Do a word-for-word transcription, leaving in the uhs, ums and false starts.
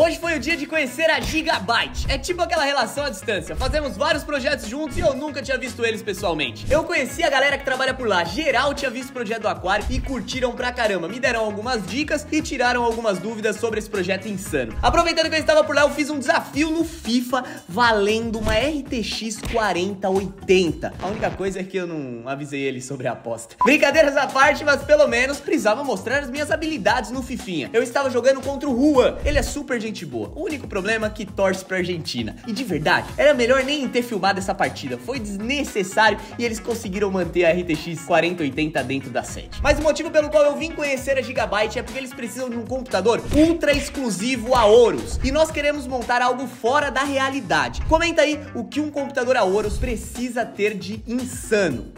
Hoje foi o dia de conhecer a Gigabyte. É tipo aquela relação à distância. Fazemos vários projetos juntos e eu nunca tinha visto eles pessoalmente. Eu conheci a galera que trabalha por lá. Geral tinha visto o projeto do Aquário e curtiram pra caramba. Me deram algumas dicas e tiraram algumas dúvidas sobre esse projeto insano. Aproveitando que eu estava por lá, eu fiz um desafio no FIFA valendo uma R T X quarenta oitenta. A única coisa é que eu não avisei eles sobre a aposta. Brincadeiras à parte, mas pelo menos precisava mostrar as minhas habilidades no Fifinha. Eu estava jogando contra o Juan. Ele é super gente boa. O único problema é que torce pra Argentina. E de verdade, era melhor nem ter filmado essa partida. Foi desnecessário e eles conseguiram manter a R T X quarenta oitenta dentro da sede. Mas o motivo pelo qual eu vim conhecer a Gigabyte é porque eles precisam de um computador ultra exclusivo Aorus. E nós queremos montar algo fora da realidade. Comenta aí o que um computador Aorus precisa ter de insano.